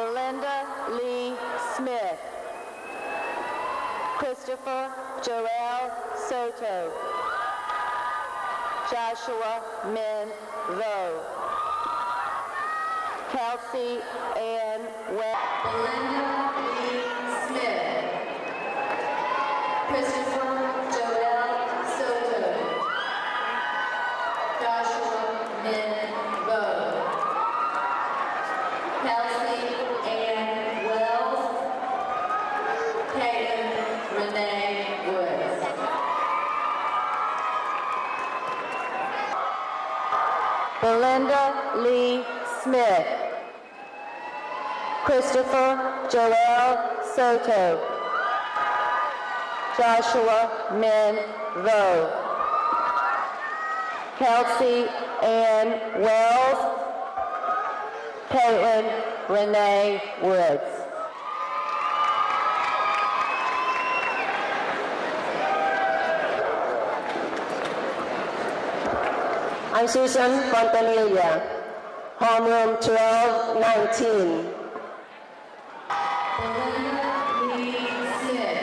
Belynda Lee Smith, Christopher Joel Soto, Joshua Min Vaux, Kelsey Ann Weld, Belynda Lee Smith, Christopher Joel Soto, Joshua Min Vaux, Kelsey Ann Weld, Caitlin Renee Woods. Belynda Lee Smith, Christopher Joel Soto, Joshua Min Vaux, Kelsey Ann Weld, Caitlin Renee Woods. I'm Susan Fontanilla, homeroom 1219. Belynda Lee Smith.